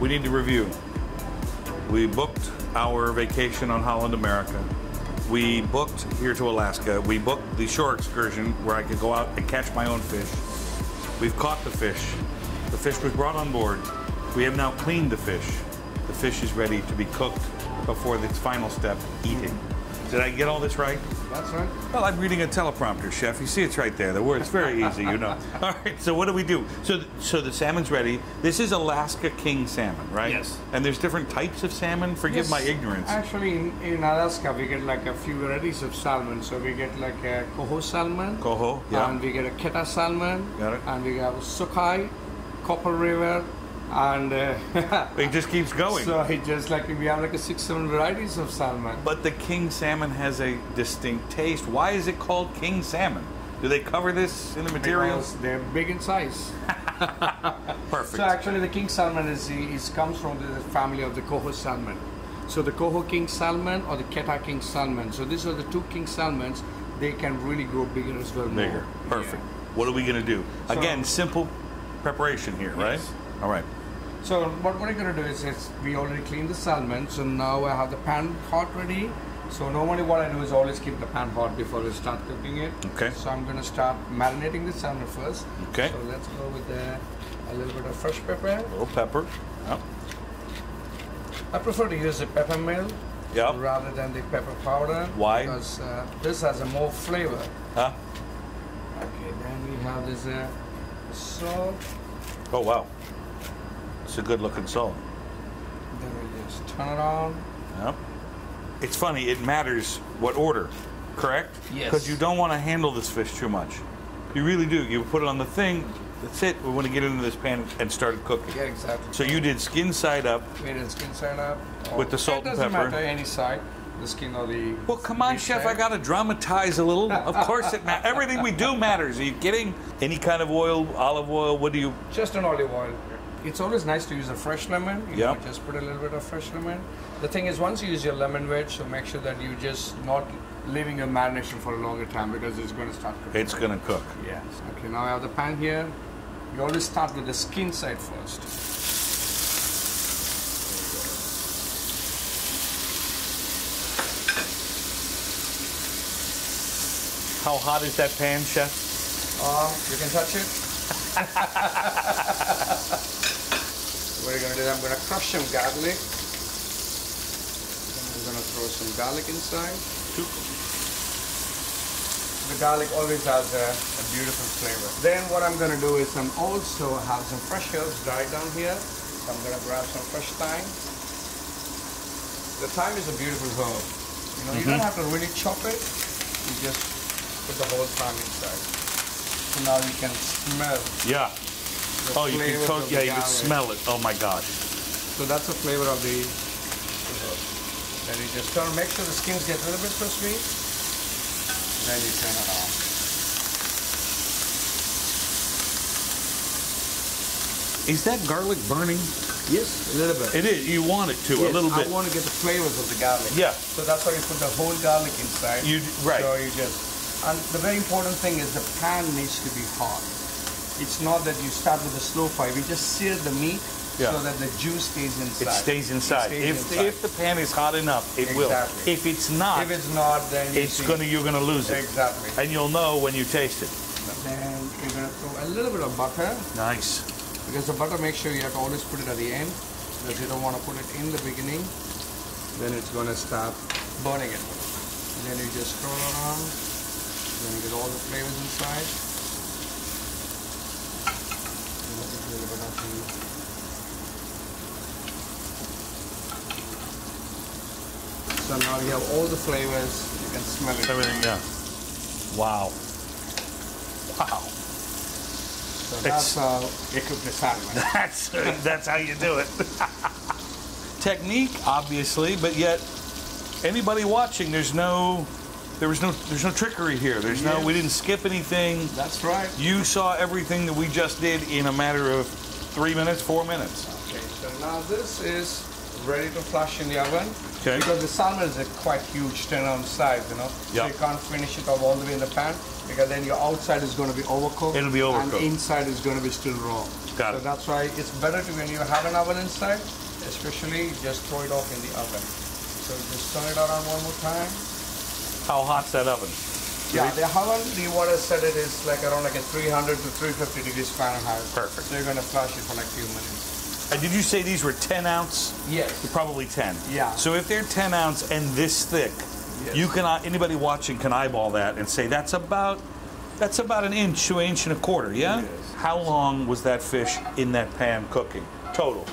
We need to review. We booked our vacation on Holland America. We booked here to Alaska. We booked the shore excursion where I could go out and catch my own fish. We've caught the fish. The fish was brought on board. We have now cleaned the fish. The fish is ready to be cooked before its final step, eating. Did I get all this right? That's right. Well, I'm reading a teleprompter, Chef. You see it's right there. The word's very easy, you know. All right, so what do we do? So the salmon's ready. This is Alaska King salmon, right? Yes. And there's different types of salmon? Forgive my ignorance. Actually, in Alaska, we get like a few varieties of salmon. So we get like a coho salmon. Coho, yeah. And we get a keta salmon. Got it. And we have Sukai, Copper River, and it just keeps going. So it just like we have like a 6-7 varieties of salmon. But the king salmon has a distinct taste. Why is it called king salmon? Do they cover this in the materials? Because they're big in size. Perfect. So actually, the king salmon is comes from the family of the coho salmon. So the coho king salmon or the keta king salmon. So these are the two king salmons. They can really grow bigger as well. Bigger. More. Perfect. Yeah. What are we gonna do? So, again, simple preparation here, right? Yes. All right. So what we're going to do is we already cleaned the salmon, so now I have the pan hot ready. So normally what I do is always keep the pan hot before we start cooking it. Okay. So I'm going to start marinating the salmon first. Okay. So let's go with a little bit of fresh pepper. A little pepper. Yep. I prefer to use the pepper mill rather than the pepper powder. Why? Because this has a more flavor. Huh? Okay, then we have this salt. Oh, wow. It's a good-looking salt. Then we just turn it on. Yep. It's funny. It matters what order, correct? Yes. Because you don't want to handle this fish too much. You really do. You put it on the thing. That's it. We want to get into this pan and start cooking. Yeah, exactly. So you did skin side up. We did skin side up. With the salt and pepper. It doesn't matter any side. The skin or the... Well, come on, Chef. I got to dramatize a little. Of course it matters. Everything we do matters. Are you kidding? Any kind of oil, olive oil, what do you... Just an olive oil. It's always nice to use a fresh lemon. You know, just put a little bit of fresh lemon. The thing is, once you use your lemon wedge, so make sure that you just not leaving your marination for a longer time because it's going to start cooking. It's going to cook. Yes. Okay, now I have the pan here. You always start with the skin side first. How hot is that pan, Chef? You can touch it. What are you going to do? I'm going to crush some garlic. Then I'm going to throw some garlic inside. The garlic always has a beautiful flavor. Then what I'm going to do is I'm also have some fresh herbs dried down here. So I'm going to grab some fresh thyme. The thyme is a beautiful herb. You know, you don't have to really chop it. You just put the whole thyme inside. So now you can smell. Yeah. Oh, you can cook, yeah, you can smell it. Oh my gosh. So that's the flavor of the herb. Then you just turn, make sure the skins get a little bit crispy. Then you turn it on. Is that garlic burning? Yes, a little bit. It is, you want it to, yes, a little bit. I want to get the flavors of the garlic. Yeah. So that's why you put the whole garlic inside. Right. So you just, and the very important thing is the pan needs to be hot. It's not that you start with a slow fire. We just sear the meat so that the juice stays inside. If the pan is hot enough, it will. If it's not, then you're going to lose it. Exactly. And you'll know when you taste it. Then you're going to throw a little bit of butter. Nice. Because the butter, make sure you have to always put it at the end, because you don't want to put it in the beginning. Then it's going to start burning it. And then you just throw it on. Then you get all the flavors inside. So now you have all the flavors, you can smell it. Everything, yeah. Wow. Wow. So that's how you cook the salmon. That's how you do it. Technique, obviously, but yet anybody watching, there's no trickery here. We didn't skip anything. That's right. You saw everything that we just did in a matter of 3 minutes, 4 minutes. Okay, so now this is ready to flush in the oven. Okay. Because the salmon is a quite huge 10-ounce size, you know. Yep. So you can't finish it all the way in the pan. because then your outside is going to be overcooked. It'll be overcooked. And inside is going to be still raw. Got it. So that's why it's better to, when you have an oven inside, especially just throw it off in the oven. So just turn it around one more time. How hot's that oven? Yeah, the oven, the water set it is like around like a 300 to 350 degrees Fahrenheit. Perfect. So you're going to flash it for like a few minutes. And did you say these were 10 ounce? Yes. They're probably 10. Yeah. So if they're 10 ounce and this thick, yes, you can, anybody watching can eyeball that and say that's about an inch to an inch and a quarter, yeah? Yes. How long was that fish in that pan cooking total?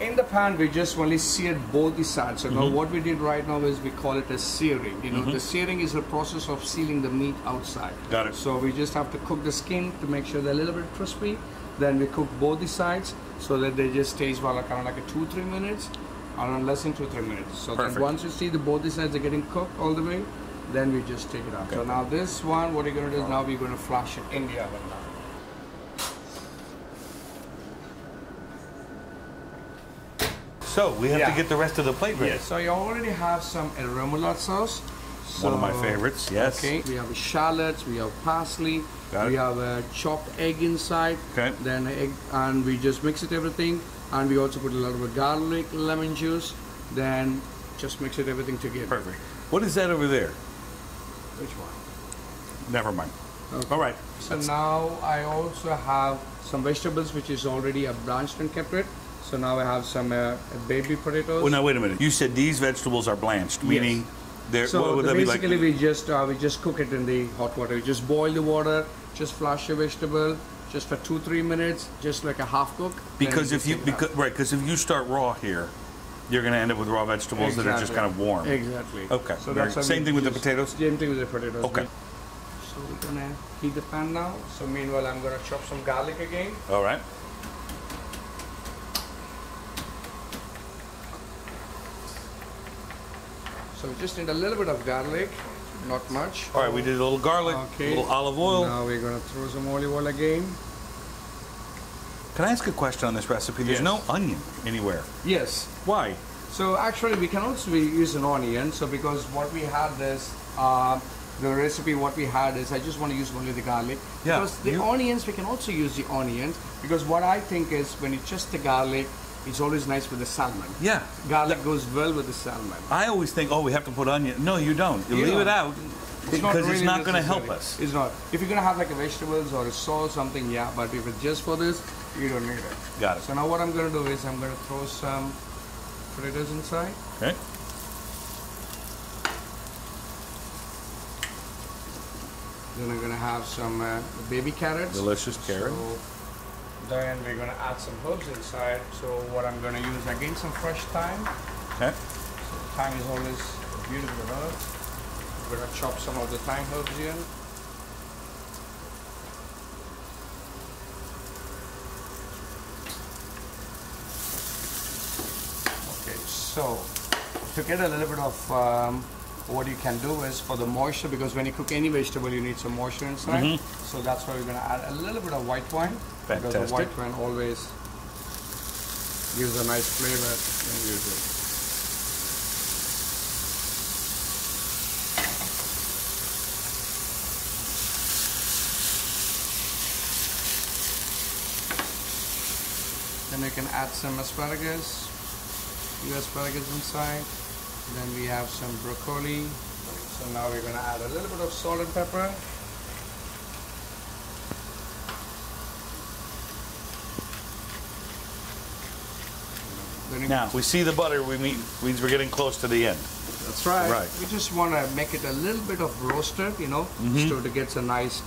In the pan, we just only seared both the sides. So now what we did right now is we call it a searing. You know, the searing is the process of sealing the meat outside. Got it. So we just have to cook the skin to make sure they're a little bit crispy. Then we cook both the sides so that they just stays for like around like a 2-3 minutes, around less than 2-3 minutes. So then once you see the both the sides are getting cooked all the way, then we just take it out. Okay. So now this one, what you're gonna do is now we're gonna flash it in the oven. So we have to get the rest of the plate ready. Yes. So you already have some remoulade sauce. One of my favorites, yes. Okay, we have shallots, we have parsley, we have a chopped egg inside, then egg, and we just mix it everything, and we also put a lot of garlic, lemon juice, then just mix it everything together. Perfect. What is that over there? Which one? Never mind. Okay. All right. So now I also have some vegetables, which is already blanched and kept it. So now I have some baby potatoes. Well, now wait a minute. You said these vegetables are blanched, meaning? Yes. So basically, like? we just cook it in the hot water. We just boil the water, just flash the vegetable, just for 2-3 minutes, just like a half cook. Because if you start raw here, you're going to end up with raw vegetables that are just kind of warm. Exactly. Okay. So that's same thing with the potatoes. Same thing with the potatoes. Okay. So we're going to heat the pan now. So meanwhile, I'm going to chop some garlic again. All right. So we just need a little bit of garlic, not much. All right, we did a little garlic, a little olive oil. Now we're going to throw some olive oil again. Can I ask a question on this recipe? There's no onion anywhere. Yes. Why? So actually, we can also use an onion. So because what we had is, the recipe what we had is, I just want to use only the garlic. Yeah. Because the onions, we can also use the onions. Because what I think is, when it's just the garlic, it's always nice with the salmon. Yeah. Garlic goes well with the salmon. I always think, oh, we have to put onion. No, you don't. You leave it out because it's not going to help us. It's not. If you're going to have like a vegetables or a sauce, something, yeah. But if it's just for this, you don't need it. Got it. So now what I'm going to do is I'm going to throw some potatoes inside. Okay. Then I'm going to have some baby carrots. Delicious carrot. So then we're going to add some herbs inside. So what I'm going to use again some fresh thyme. Okay. So thyme is always a beautiful herb. We're going to chop some of the thyme herbs in. Okay, so to get a little bit of what you can do is for the moisture, because when you cook any vegetable you need some moisture inside. So that's why we're going to add a little bit of white wine. Fantastic. Because the white wine always gives a nice flavor when you do it. Then you can add some asparagus, few asparagus inside. Then we have some broccoli. So now we're going to add a little bit of salt and pepper. Now we see the butter. Means we're getting close to the end. That's right. Right. We just want to make it a little bit of roasted, you know, so it gets a nice,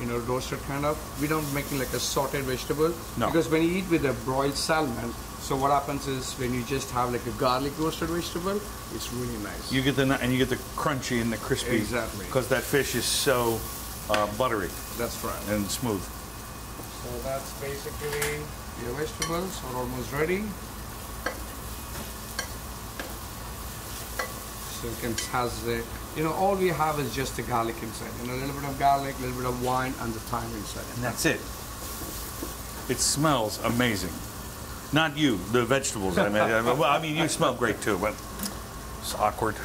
you know, roasted kind of. We don't make it like a sauteed vegetable. No. Because when you eat with a broiled salmon, so what happens is when you just have like a garlic roasted vegetable, it's really nice. You get the crunchy and the crispy. Exactly. Because that fish is so buttery. That's right. And smooth. So that's basically your vegetables are almost ready. So you can has the, you know, all we have is just the garlic inside. And a little bit of garlic, a little bit of wine, and the thyme inside. And that's it. It smells amazing. Not you, the vegetables. I mean, you smell great too, but it's awkward.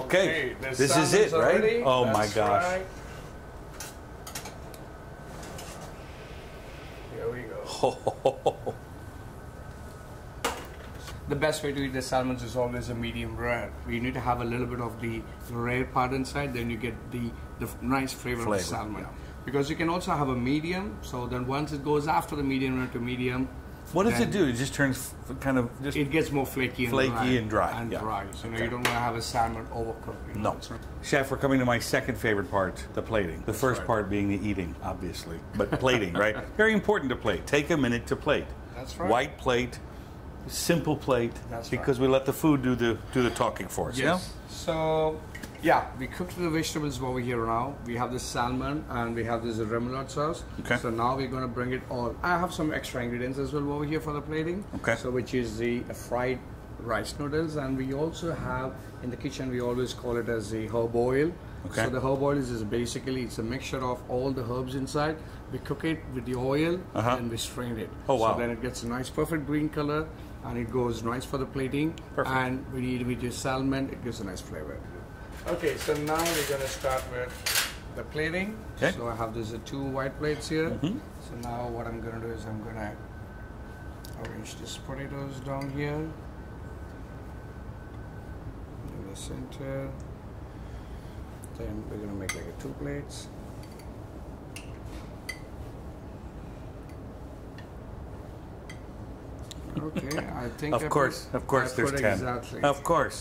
Okay, this is it, right? Already. Oh my gosh. Right. The best way to eat the salmons is always a medium rare. You need to have a little bit of the rare part inside, then you get the nice flavor of the salmon. Yeah. Because you can also have a medium, so then once it goes after the medium rare to medium. What does it do? It just turns kind of just. It gets more flaky and dry. So you don't want to have a salmon overcooked. You know? No. Chef, we're coming to my second favorite part, the plating. The first part being the eating, obviously, but plating, right? Very important to plate. Take a minute to plate. That's right. White plate. Simple plate, because we let the food do the talking for us. Yes. Yeah? So, yeah, we cooked the vegetables over here now. We have the salmon and we have this remoulade sauce. Okay. So now we're going to bring it all. I have some extra ingredients as well over here for the plating. Okay. So which is the fried rice noodles, and we also have in the kitchen we always call it as the herb oil. Okay. So the herb oil is basically it's a mixture of all the herbs inside. We cook it with the oil and we strain it. Oh wow! So then it gets a nice perfect green color. And it goes nice for the plating. Perfect. And when you eat with your salmon, it gives a nice flavor. Okay, so now we're going to start with the plating. Okay. So I have these two white plates here. So now what I'm going to do is I'm going to arrange these potatoes down here in the center. Then we're going to make like two plates. Okay, I think Of course,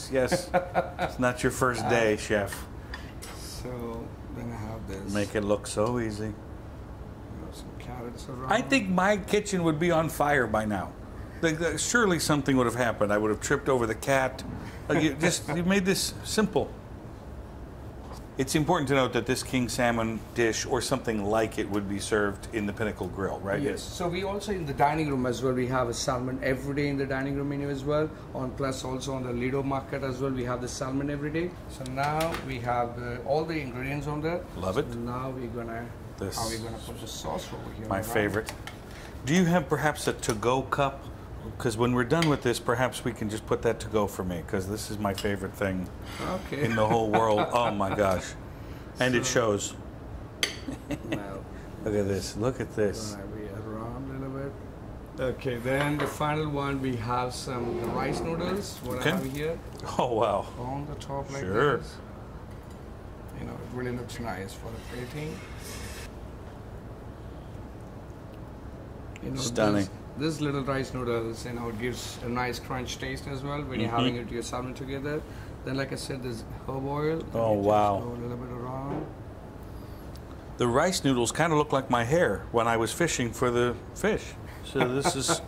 yes. It's not your first day, Chef. So, then I have this. Make it look so easy. Some carrots around. I think my kitchen would be on fire by now. Like, surely something would have happened. I would have tripped over the cat. Like, you made this simple. It's important to note that this king salmon dish or something like it would be served in the Pinnacle Grill, right? Yes. So we also in the dining room as well, we have a salmon every day in the dining room menu as well. Plus also on the Lido Market as well, we have the salmon every day. So now we have all the ingredients on there. Love it. So now we're gonna, put the sauce over here. My favorite. Do you have perhaps a to-go cup? Because when we're done with this, perhaps we can just put that to go for me, because this is my favorite thing in the whole world. Oh my gosh. And so, it shows. Look at this. Look at this. Okay, then the final one, we have some rice noodles. What I have here. Oh, wow. On the top like this. You know, it really looks nice for the plating. You know, stunning. This little rice noodles, you know, it gives a nice crunch taste as well when you're having it with your salmon together. Then, like I said, there's herb oil. Oh, wow. Just go a little bit around. The rice noodles kind of look like my hair when I was fishing for the fish. So this is...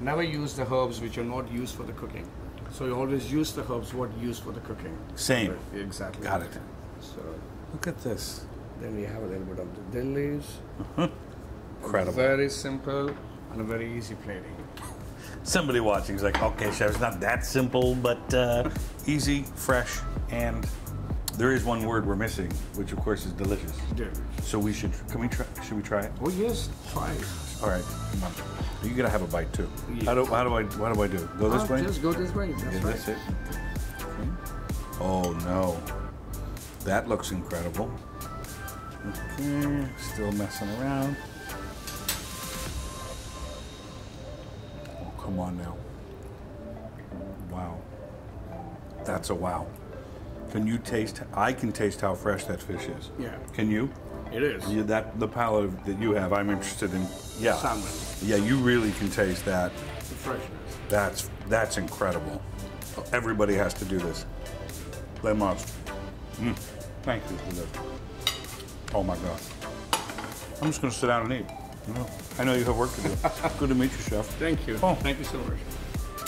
Never use the herbs which are not used for the cooking. So you always use the herbs what you use for the cooking. Same. But exactly. Got it. So look at this. Then we have a little bit of the dill leaves. Incredible. Very simple. A very easy plating. Somebody watching is like, okay, Chef, it's not that simple, but easy, fresh, and there is one word we're missing, which of course is delicious. Delicious. So we should, should we try it? Oh yes, try it. All right, come on. You gotta have a bite too. Yeah. How do I do? Go this way? Just go this way, that's it. Okay. Oh no, that looks incredible. Okay, still messing around. Come on now. Wow. That's a wow. Can you taste? I can taste how fresh that fish is. Yeah. Can you? It is. Yeah, that the palate that you have, I'm interested in. Yeah. Salmon. Yeah, you really can taste that. The freshness. That's incredible. Everybody has to do this. Lemos. Thank you for this. Oh my God. I'm just gonna sit down and eat. No. I know you have work to do. Good to meet you, Chef. Thank you. Oh. Thank you so much.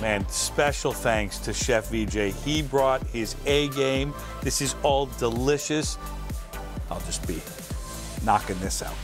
Man, special thanks to Chef Vijay. He brought his A game. This is all delicious. I'll just be knocking this out.